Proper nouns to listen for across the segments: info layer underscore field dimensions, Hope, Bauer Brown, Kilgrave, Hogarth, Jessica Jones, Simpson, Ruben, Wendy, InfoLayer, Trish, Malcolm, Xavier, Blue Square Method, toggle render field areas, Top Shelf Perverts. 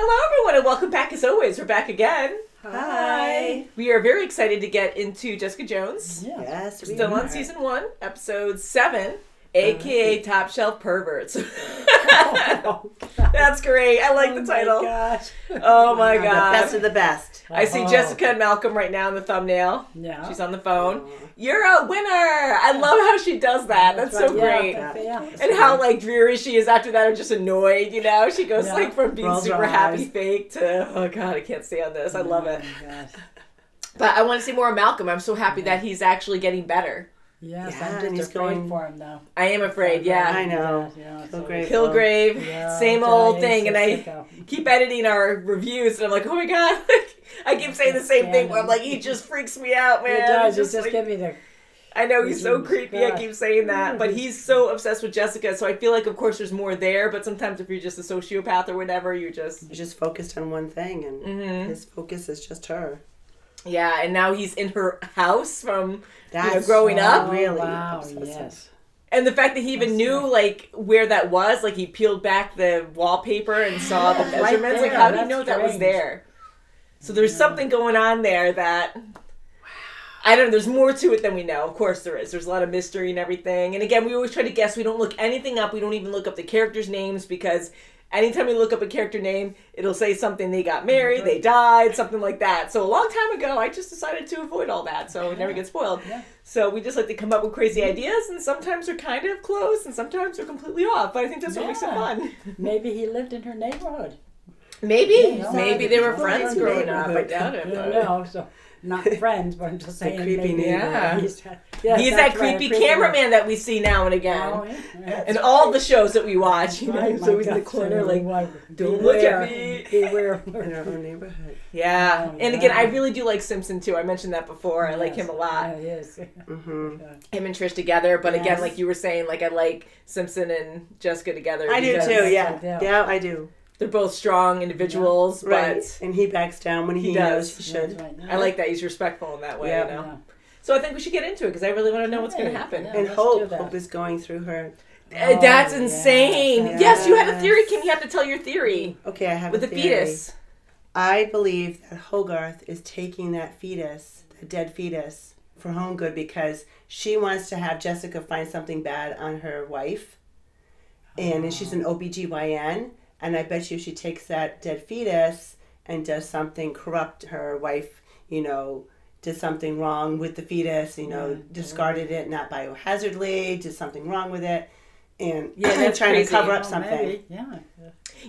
Hello, everyone, and welcome back. As always, we're back again. Hi. We are very excited to get into Jessica Jones. Yeah. Yes, we are. Still on season 1, episode 7, aka Top Shelf Perverts. Oh, that's great. I like the title. Oh my gosh. Oh my god. The best of the best. I see Jessica and Malcolm right now in the thumbnail. Yeah. She's on the phone. You're a winner. I love how she does that. That's so great. Yeah. And great. How like dreary she is after that, or just annoyed, you know? She goes like from being super happy fake to oh god, I can't stand this. I love it. Oh my gosh. But I want to see more of Malcolm. I'm so happy that he's actually getting better. Yes, yeah, I'm just afraid for him though. I am afraid, yeah. I know. Yeah, Kilgrave, same old thing. And I keep editing our reviews and I'm like, oh my god, I keep saying the same thing where I'm like, he just freaks me out, man. He does, just like, give me the... I know, he's so creepy, I keep saying that. But he's so obsessed with Jessica, so I feel like of course there's more there, but sometimes if you're just a sociopath or whatever, you're just focused on one thing, and his focus is just her. Yeah, and now he's in her house from growing up. Really, wow, yes. And the fact that he even knew like where that was, like he peeled back the wallpaper and saw the measurements. Right there, like, how do you know that was there? So there's something going on there that I don't know. There's more to it than we know. Of course, there is. There's a lot of mystery and everything. And again, we always try to guess. We don't look anything up. We don't even look up the characters' names because. Anytime we look up a character name, it'll say something, they got married, they died, something like that. So a long time ago, I just decided to avoid all that, so it never gets spoiled. Yeah. So we just like to come up with crazy ideas, and sometimes they're kind of close, and sometimes they're completely off. But I think that's what makes it fun. Maybe he lived in her neighborhood. Maybe. Maybe they were friends growing up. I doubt it. No, so not friends, but I'm just saying. Creepy neighbor. He's that creepy cameraman that we see now and again. Oh, yeah. And all the shows that we watch. You know, he's always in the corner like, don't look at me. Beware in our neighborhood. Yeah. And again, I really do like Simpson, too. I mentioned that before. I like him a lot. Yeah, he is. Him and Trish together. But again, like you were saying, like I like Simpson and Jessica together. I do, too. Yeah. Yeah, I do. They're both strong individuals, but and he backs down when he knows he should. Right. I like that he's respectful in that way. Yeah. You know? So I think we should get into it because I really want to know what's going to happen. And Hope is going through her. That's insane. Yes, you had a theory, Kim. You have to tell your theory. Okay, I have a theory. With the fetus. I believe that Hogarth is taking that fetus, a dead fetus, for home good because she wants to have Jessica find something bad on her wife, and she's an OBGYN. And I bet you she takes that dead fetus and does something corrupt. Her wife, you know, did something wrong with the fetus, you know, discarded it, not biohazardly, did something wrong with it. And that's trying to cover up something. Maybe.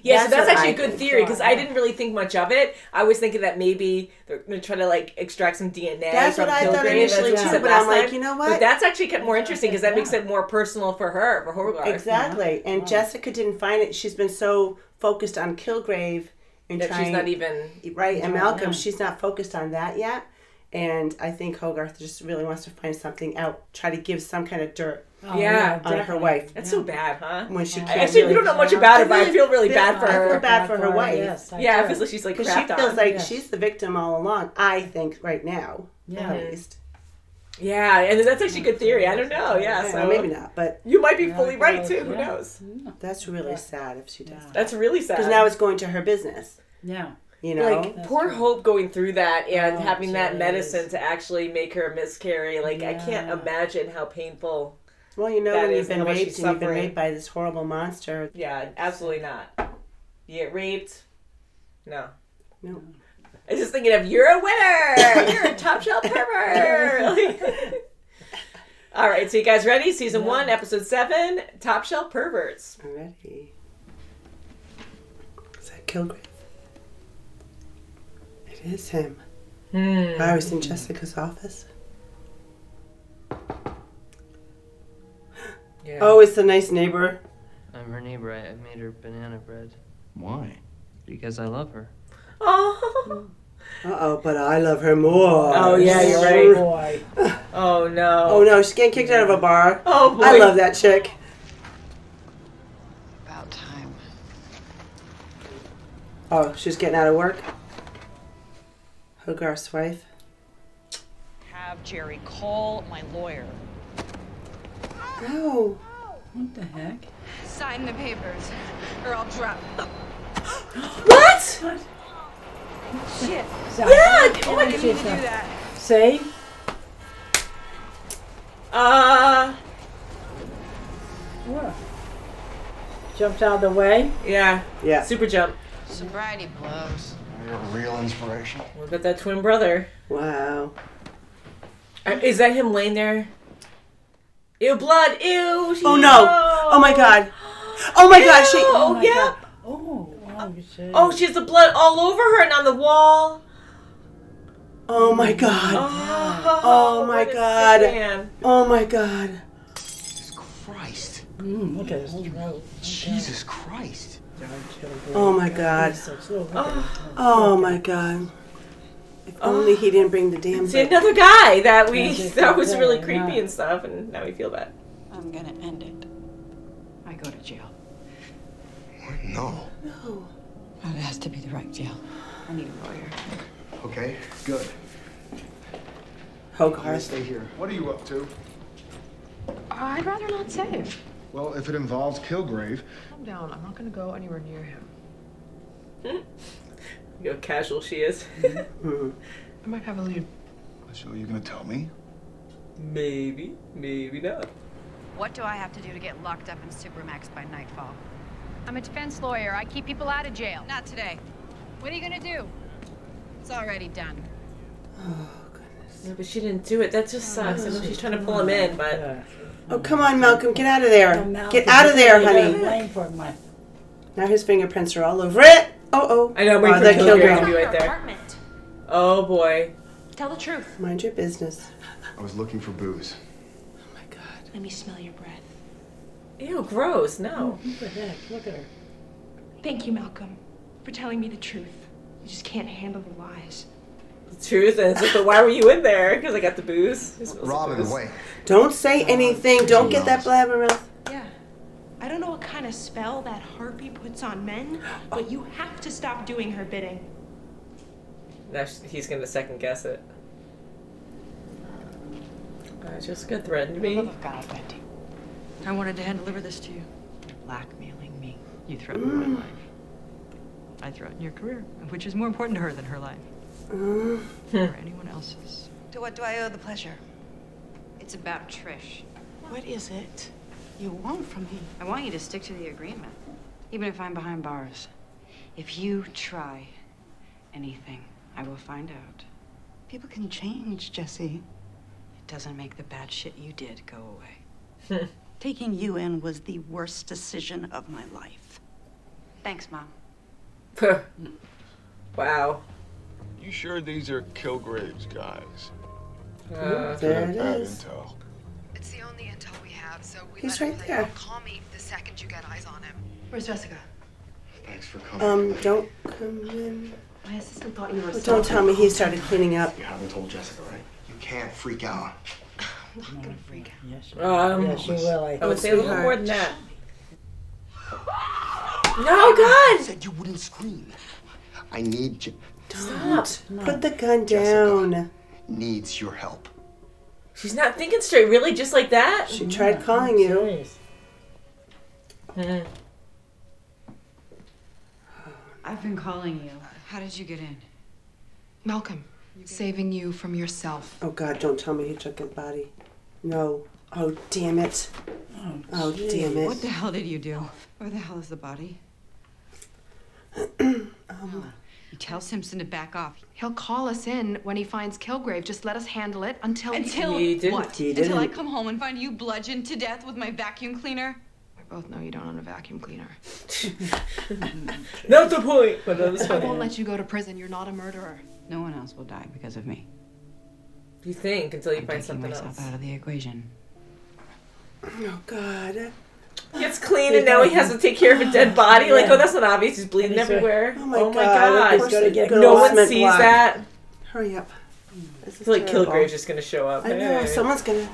Yeah, so that's actually a good theory because I didn't really think much of it. I was thinking that maybe they're going to try to like extract some DNA. That's what I thought initially too, but I'm like, you know what? But that's actually more interesting because that makes it more personal for her, for Hogarth. Exactly, and Jessica didn't find it. She's been so focused on Kilgrave and that she's not even right. And Malcolm, she's not focused on that yet. And I think Hogarth just really wants to find something out, try to give some kind of dirt. On her wife. That's so bad, huh? When she can't actually, we don't know much about her, but I feel really bad for her. I feel bad for her wife. Yes, I feel like she's like crapped on. She feels like she's the victim all along. I think right now, at least. Yeah, and that's actually a good theory. I don't know. Yeah, so maybe not, but you might be fully right too. Who knows? That's really sad if she does. That's really sad because now it's going to her business. Yeah. You know, like poor Hope going through that and having that medicine to actually make her miscarry. Like I can't imagine how painful. Well, you know, when you've been raped and you've been raped by this horrible monster. Yeah, absolutely not. You get raped? No. I was just thinking of you're a winner. You're a top shelf pervert. All right, so you guys ready? Season 1, episode 7, Top Shelf Perverts. I'm ready. Is that Kilgrave? It is him. I was in Jessica's office. Yeah. Oh, it's the nice neighbor. I'm her neighbor. I made her banana bread. Why? Because I love her. Oh. Uh-oh, but I love her more. Oh, yeah, you're right. Boy. Oh, no. Oh, no, she's getting kicked out of a bar. Oh, boy. I love that chick. About time. Oh, she's getting out of work? Hogarth's wife. Have Jerry call my lawyer. No. What the heck? Sign the papers, or I'll drop them. What? What? Shit. Sorry. Yeah! Oh my God. See? What? Jumped out of the way? Yeah. Yeah. Super jump. Sobriety blows. You're a real inspiration. What about that twin brother? Wow. Is that him laying there? Ew, blood! Ew! Oh no! Oh my God! Oh my God! She! Oh my yeah! God. Oh! Wow, oh! She has the blood all over her and on the wall. Oh my God! Oh, oh my God! Man. Oh my God! Jesus Christ! Look at this! Jesus Christ! Oh my God! Oh my God! If only he didn't bring the damn. See another guy that that was really creepy and stuff, and now we feel bad. I'm gonna end it. I go to jail. What? No. No. Well, it has to be the right jail. I need a lawyer. Okay. Good. Hogarth, stay here. What are you up to? I'd rather not say. Well, if it involves Kilgrave. Calm down. I'm not gonna go anywhere near him. You know how casual she is. I might have a lead. So you're gonna tell me? Maybe, maybe not. What do I have to do to get locked up in Supermax by nightfall? I'm a defense lawyer. I keep people out of jail. Not today. What are you gonna do? It's already done. Oh goodness. Yeah, but she didn't do it. That just sucks. I know she's trying to pull him in, but oh come on, Malcolm, get out of there. Oh, get out of there, honey. Now his fingerprints are all over it. Oh, oh. I know, that killed her. Right there. Oh, boy. Tell the truth. Mind your business. I was looking for booze. Oh, my God. Let me smell your breath. Ew, gross. No. What the heck? Look at her. Thank you, Malcolm, for telling me the truth. You just can't handle the lies. The truth? And it's like, but why were you in there? Because I got the booze. Robin, wait. Don't say anything. Don't get that blabbermouth. I don't know what kind of spell that harpy puts on men, but you have to stop doing her bidding. Now he's going to second guess it. Jessica threatened me. For the love of God, Wendy. I wanted to hand deliver this to you. You're blackmailing me. You threatened my life. I threatened your career, which is more important to her than her life. Or anyone else's. To what do I owe the pleasure? It's about Trish. What is it? You want from me? I want you to stick to the agreement, even if I'm behind bars. If you try anything, I will find out. People can change, Jesse. It doesn't make the bad shit you did go away. Taking you in was the worst decision of my life. Thanks, Mom. Wow. You sure these are Kilgrave's guys? There it is. Intel. It's the only intel we have, so we He's right there. Call me the second you get eyes on him. Where's Jessica? Thanks for coming. Don't come in. My assistant thought you were Don't tell me he started cleaning up. You haven't told Jessica, right? You can't freak out. I'm not gonna freak out. Yes, she will. I would say a little more than that. No, God! You said you wouldn't scream. I need you. Don't. No. Put the gun down. Jessica needs your help. She's not thinking straight, really, just like that? She tried calling you. I've been calling you. How did you get in? Malcolm, saving you from yourself. Oh, God, don't tell me you took his body. No. Oh, damn it. Oh, damn it. What the hell did you do? Where the hell is the body? You tell Simpson to back off. He'll call us in when he finds Kilgrave. Just let us handle it until he didn't. What? He didn't. Until I come home and find you bludgeoned to death with my vacuum cleaner. We both know you don't own a vacuum cleaner. Not the point. But that was funny. I won't let you go to prison. You're not a murderer. No one else will die because of me. You think until you find something else. I'm taking myself out of the equation. Oh God. He gets clean and now he has to take care of a dead body. Yeah. Like, oh, that's not obvious. He's bleeding everywhere. Oh, my God. Get no one sees that. Hurry up. I feel like Kilgrave's just going to show up. I know. Hey. Someone's going to...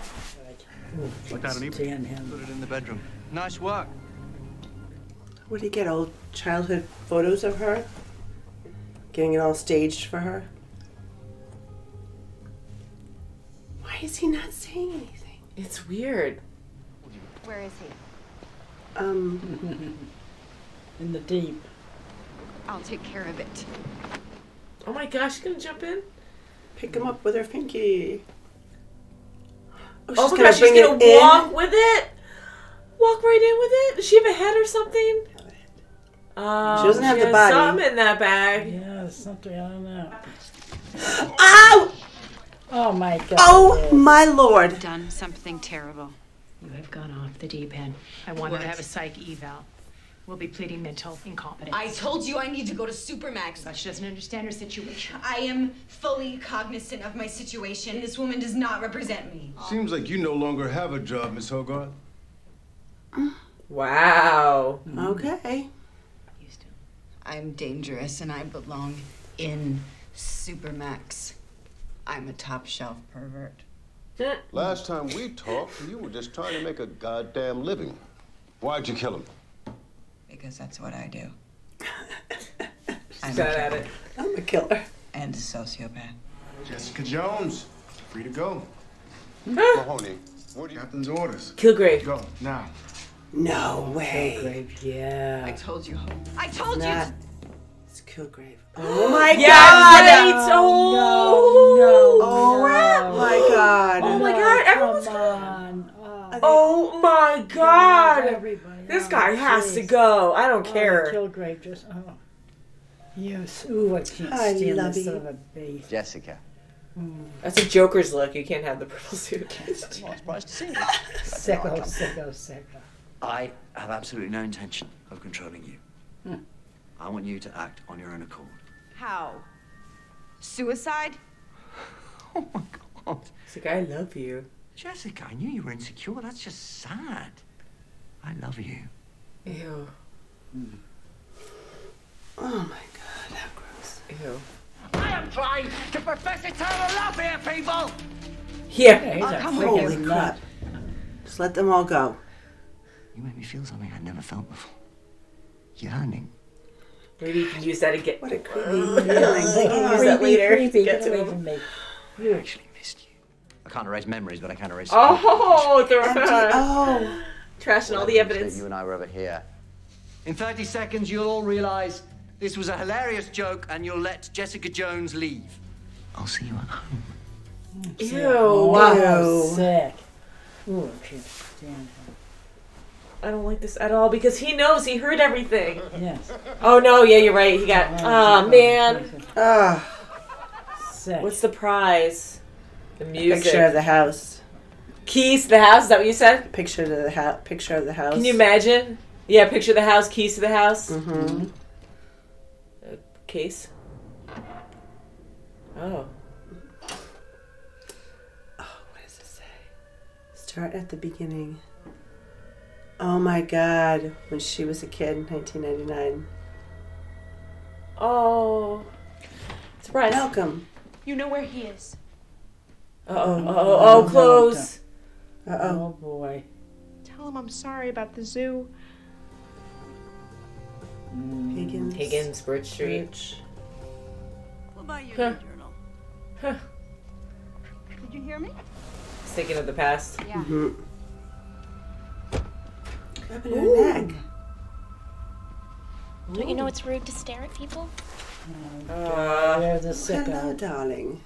Without an even him. Put it in the bedroom. Nice work. Where'd he get old childhood photos of her? Getting it all staged for her? Why is he not saying anything? It's weird. Where is he? In the deep. I'll take care of it. Oh my gosh, she's gonna jump in? Pick him up with her pinky. Oh my gosh, she's gonna walk with it? Walk right in with it? Does she have a head or something? She doesn't have the body. She has something in that bag. Yeah, something, I don't know. Ow! Oh my god. Oh my lord. I've done something terrible. I've gone off the deep end. I want her to have a psych eval. We'll be pleading mental incompetence. I told you I need to go to Supermax. But she doesn't understand her situation. I am fully cognizant of my situation. This woman does not represent me. Seems like you no longer have a job, Miss Hogarth. Wow. Okay. I'm dangerous and I belong in Supermax. I'm a top shelf pervert. Last time we talked, you were just trying to make a goddamn living. Why'd you kill him? Because that's what I do. I'm bad at it. I'm a killer. And a sociopath. Jessica Jones, free to go. Mahoney, what are your captain's orders? Kilgrave. Go, now. No way. Kilgrave, yeah. I told you, Hope. I told you. It's Kilgrave. Oh my god! Yes, oh no! Oh my god! Oh my god! Everyone's gone. Oh my god! This guy has to go. I don't care. Kilgrave just. Yes. Ooh, I can't stand this son of a bitch. Jessica. That's a Joker's look. You can't have the purple suit. I'm surprised to see you. Sicko, sicko, sicko. I have absolutely no intention of controlling you. I want you to act on your own accord. How? Suicide? Oh my god. It's like, I love you. Jessica, I knew you were insecure. That's just sad. I love you. Ew. Mm. Oh my god, how gross. Ew. I am trying to profess eternal love here, people! Yeah, he's holy crap. Just let them all go. You make me feel something I'd never felt before. Yearning. Maybe you can use that again. What a creepy feeling. They can use that later. Get away from me. I actually missed you. I can't erase memories, but I can erase. Oh, they're oh, trashing all the evidence. You and I were over here. In 30 seconds, you'll all realize this was a hilarious joke, and you'll let Jessica Jones leave. I'll see you at home. Ew! Wow, sick. Ooh, I can't stand her. I don't like this at all because he knows he heard everything. Yes. Oh no, yeah, you're right. He got. Oh man. Sick. What's the prize? The music. A picture of the house. Keys to the house. Is that what you said? Picture of the house. Picture of the house. Can you imagine? Yeah, picture of the house. Keys to the house. Mm-hmm. Case. Oh. Oh, what does it say? Start at the beginning. Oh my god, when she was a kid in 1999. Oh. Surprise. Malcolm. You know where he is. Uh oh, close. Uh oh. Oh boy. Tell him I'm sorry about the zoo. Higgins, Birch Street. We'll buy you a journal. Huh. Did you hear me? Thinking of the past. Yeah. Mm-hmm. Rubbing her neck. Don't you know it's rude to stare at people? Hello, darling.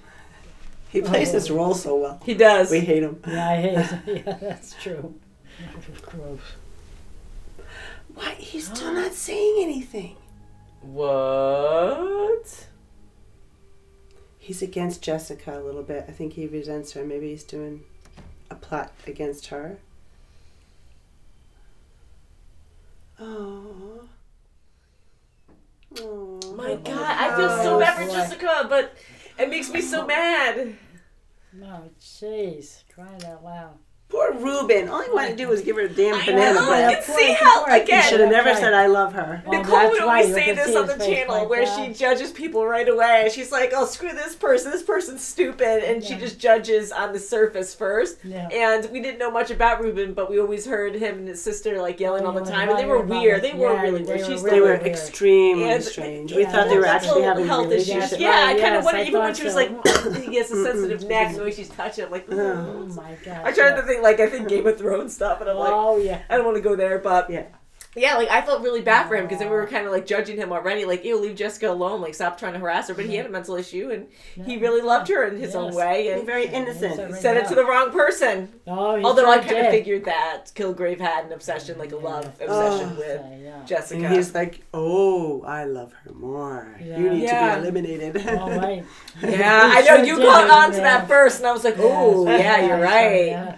He plays this role so well. He does. We hate him. Yeah, I hate him. Yeah, that's true. Gross. Why? He's still not saying anything. What? He's against Jessica a little bit. I think he resents her. Maybe he's doing a plot against her. Oh. Oh my god, I feel so bad for Jessica, but it makes me so mad. Oh, jeez. Crying out loud. Poor Ruben. All he wanted to do was give her a damn banana. I can see how, again. He should have never said, I love her. Well, Nicole would always say this on the channel like where she judges people right away. She's like, oh, screw this person's stupid. And she just judges on the surface first. Yeah. And we didn't know much about Ruben, but we always heard him and his sister like yelling all the time. And they were weird. They were really weird. They were extremely strange. We thought they were actually having health issues. Yeah, I kind of wondered, even when she was like, he has a sensitive neck, the way she's touching it, like, oh my god. I tried to think. Like I think Game of Thrones stuff, and I'm like, I don't want to go there, but Yeah, like, I felt really bad for him because then we were kind of, like, judging him already. Like, ew, leave Jessica alone. Like, stop trying to harass her. But he had a mental issue, and he really loved her in his own way. And very innocent. He said it to the wrong person. Oh, although I kind of figured that Kilgrave had an obsession, like a love obsession with Jessica. And he's like, oh, I love her more. Yeah. You need to be eliminated. All right. Yeah, I know. You caught on to that first, and I was like, oh, yeah, you're right. Yeah.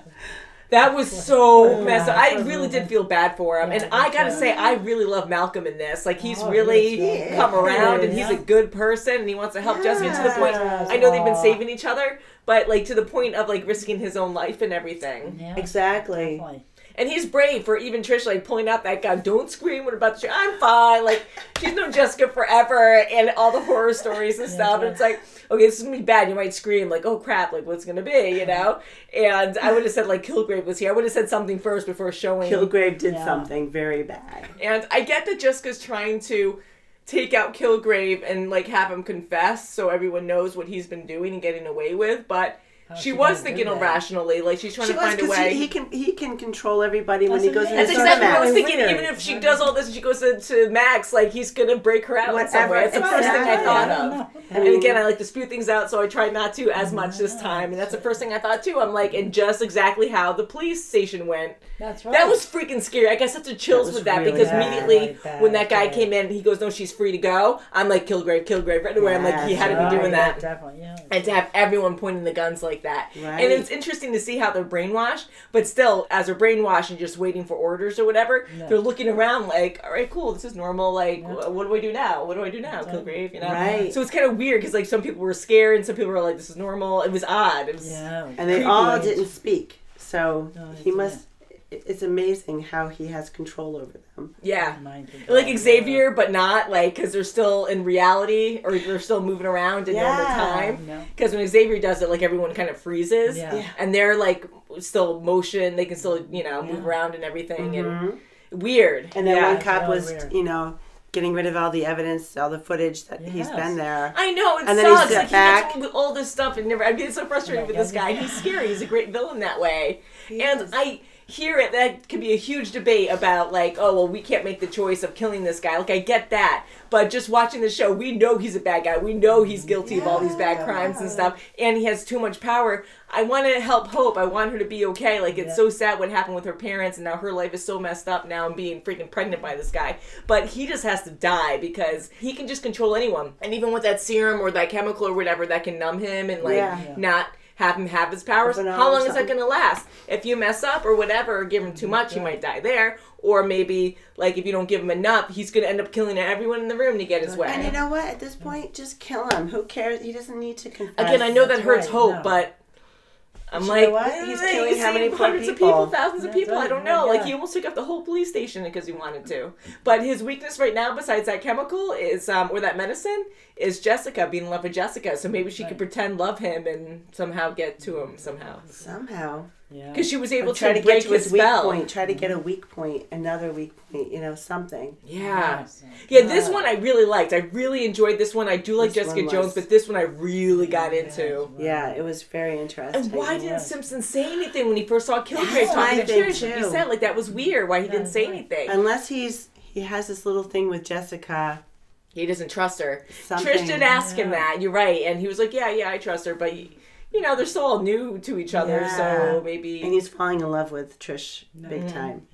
That was so messed up. I really did feel bad for him. And I gotta say, I really love Malcolm in this. Like, he's really come around, and he's a good person, and he wants to help Jessica to the point. I know they've been saving each other, but, like, to the point of, like, risking his own life and everything. Yeah. Exactly. Definitely. And he's brave for even Trish, like, pulling out that guy. Don't scream. What about you? I'm fine. Like, she's known Jessica forever and all the horror stories and stuff. And it's like, okay, this is going to be bad. You might scream, like, oh, crap. Like, what's going to be, you know? And I would have said, like, Kilgrave was here. I would have said something first before showing. Kilgrave did something very bad. And I get that Jessica's trying to take out Kilgrave and, like, have him confess so everyone knows what he's been doing and getting away with. But she was thinking irrationally, like she's trying to find a way. He can control everybody when he goes into the Max. I was thinking, even if she does all this and she goes to Max, like he's gonna break her out in some way. It's the first thing I thought of. And again, I like to spew things out, so I try not to as much this time. And that's the first thing I thought too. I'm like, and just exactly how the police station went. That's right. That was freaking scary. I got such a chills with that because immediately when that guy came in, he goes, "No, she's free to go." I'm like, Kilgrave right away. I'm like, he had to be doing that. Definitely, yeah. And to have everyone pointing the guns like that. Right. And it's interesting to see how they're brainwashed, but still, as they're brainwashed and just waiting for orders or whatever, they're looking around like, all right, cool, this is normal, like, what do I do now? What do I do now? Kilgrave, you know? Right. So it's kind of weird, because like some people were scared, and some people were like, this is normal. It was odd. It was and they all didn't speak, so he must... It's amazing how he has control over them. Yeah. Like Xavier, but not, like, because they're still in reality, or they're still moving around in normal time. Because when Xavier does it, like, everyone kind of freezes. Yeah. And they're, like, still motion. They can still, you know, move around and everything. Mm-hmm. And weird. And then one cop was, you know, getting rid of all the evidence, all the footage that he's been there. I know, it sucks. He like, back. He gets all this stuff and never... I get so frustrated with this guy. He's scary. He's a great villain that way. And hear it, that could be a huge debate about, like, oh, well, we can't make the choice of killing this guy. Like, I get that. But just watching the show, we know he's a bad guy. We know he's guilty of all these bad crimes and stuff. And he has too much power. I want to help Hope. I want her to be okay. Like, it's so sad what happened with her parents, and now her life is so messed up now and being freaking pregnant by this guy. But he just has to die because he can just control anyone. And even with that serum or that chemical or whatever, that can numb him and, like, not... have him have his powers. How long is that going to last? If you mess up or whatever, or give him too much, he might die there. Or maybe, like, if you don't give him enough, he's going to end up killing everyone in the room to get his way. And you know what? At this point, just kill him. Who cares? He doesn't need to confess. Again, I know that hurts Hope, but I'm like, you know what? He's killing how many hundreds of people, thousands of people. I don't know. Like, he almost took up the whole police station because he wanted to. But his weakness right now, besides that chemical, is or that medicine, is Jessica, being in love with Jessica. So maybe she could pretend love him and somehow get to him somehow. Somehow. Yeah. Because she was able to break his spell. Weak point. Try to get a weak point, another weak point, you know, something. Yeah. Yeah, this one I really liked. I really enjoyed this one. I do like Jessica Jones, but this one I really got into. Yeah, it was very interesting. And why didn't Simpson say anything when he first saw Kilgrave talking to Trish? He said, like, that was weird, why he didn't say anything. Unless he has this little thing with Jessica. He doesn't trust her. Something. Trish did ask him that, you're right. And he was like, yeah, I trust her, but... you know, they're still all new to each other, so maybe... And he's falling in love with Trish big time.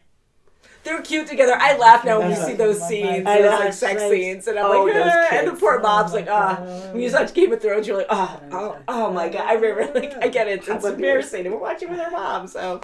They're cute together. I laugh now when you see those scenes, those, like, sex scenes, and I'm like, and the poor mom's like, when you watch Game of Thrones, you're like, oh my God. I remember, like, I get it. It's embarrassing, and we're watching with our mom, so...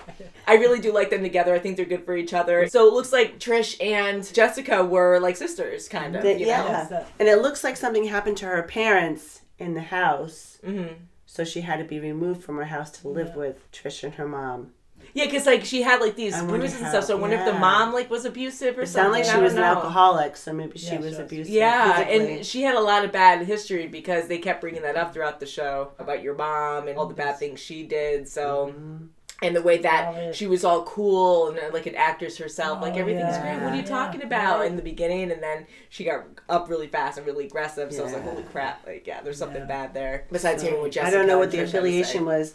I really do like them together. I think they're good for each other. So it looks like Trish and Jessica were, like, sisters, kind of, you know? And it looks like something happened to her parents in the house. Mm-hmm. So she had to be removed from her house to live with Trish and her mom. Yeah, because, like, she had, like, these bruises and stuff, so I wonder if the mom, like, was abusive or something. It sounded like she was an alcoholic, so maybe she was abusive. Yeah, and she had a lot of bad history because they kept bringing that up throughout the show about your mom and all the bad things she did, so... Mm-hmm. And the way that she was all cool and, like, an actress herself. Like, everything's great. What are you talking about in the beginning? And then she got up really fast and really aggressive. So I was like, holy crap. Like, there's something bad there. Besides hearing with Jessica. I don't know what the affiliation was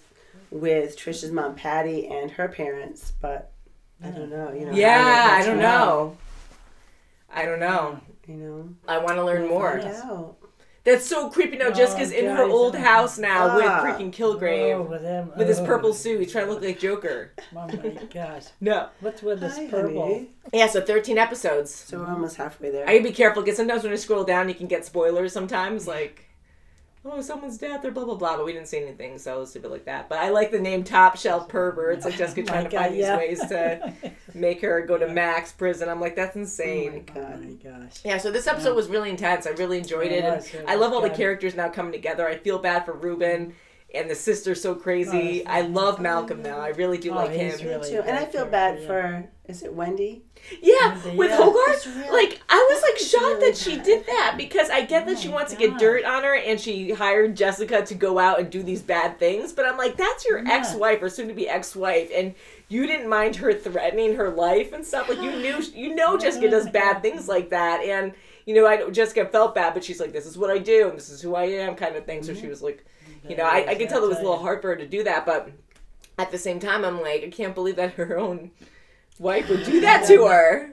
with Trish's mom, Patty, and her parents. But I don't know. You know. Yeah, I don't know. I don't know. You know? I want to learn more. That's so creepy now. Oh, Jessica's in her old house now with freaking Kilgrave. Oh, with his purple suit. He's trying to look like Joker. Oh my gosh. No. What's with this purple? Honey. Yeah, so 13 episodes. So we're almost halfway there. I gotta be careful because sometimes when I scroll down, you can get spoilers sometimes. Like, oh, someone's death or blah, blah, blah. But we didn't say anything, so let's leave it like that. But I like the name Top Shelf Pervert. It's like Jessica trying to find these ways to make her go to Max prison. I'm like, that's insane. Oh my, gosh. Yeah, so this episode was really intense. I really enjoyed it. And I love all the characters now coming together. I feel bad for Ruben and the sister's so crazy. I love Malcolm now. I really do like him. Really too. And I feel bad for, is it Wendy? Yeah, with Hogarth. Really, like, I was like shocked really that she did that because I get that she wants to get dirt on her and she hired Jessica to go out and do these bad things. But I'm like, that's your ex-wife or soon-to-be ex-wife, and you didn't mind her threatening her life and stuff. Like, you knew, you know, Jessica does bad things like that, and you know, I Jessica felt bad, but she's like, this is what I do and this is who I am, kind of thing. So she was like, you know, I could tell it was a little hard for her to do that, but at the same time, I'm like, I can't believe that her own wife would do that to her.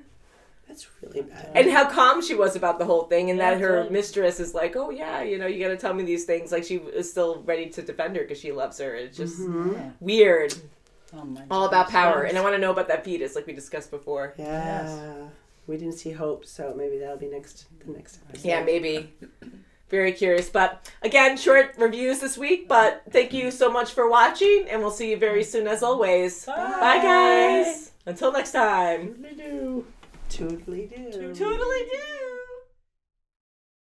That's really bad. And how calm she was about the whole thing, and that her mistress is like, oh yeah, you know, you gotta tell me these things. Like, she is still ready to defend her because she loves her. It's just weird. Oh my gosh. All about power. And I want to know about that fetus, like we discussed before. Yeah. We didn't see Hope, so maybe that'll be the next episode. Yeah, maybe. Very curious. But again, short reviews this week, but thank you so much for watching, and we'll see you very soon as always. Bye, bye guys. Until next time. Toodly-doo. Toodly-doo. Toodly-doo.